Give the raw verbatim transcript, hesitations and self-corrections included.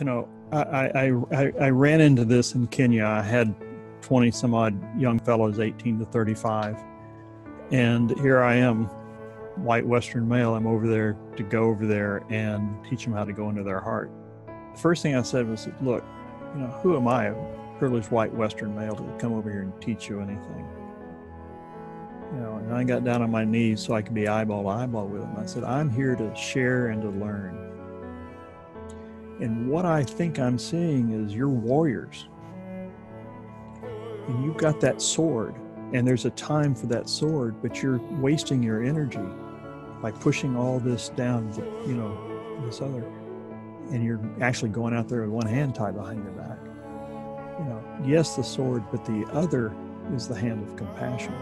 You know, I, I, I ran into this in Kenya. I had twenty some odd young fellows, eighteen to thirty-five. And here I am, white Western male. I'm over there to go over there and teach them how to go into their heart. The first thing I said was, look, you know, who am I, a privileged white Western male, to come over here and teach you anything? You know, and I got down on my knees so I could be eyeball to eyeball with them. I said, I'm here to share and to learn. And what I think I'm seeing is you're warriors. And you've got that sword, and there's a time for that sword, but you're wasting your energy by pushing all this down, you know, this other, and you're actually going out there with one hand tied behind your back. You know, yes, the sword, but the other is the hand of compassion.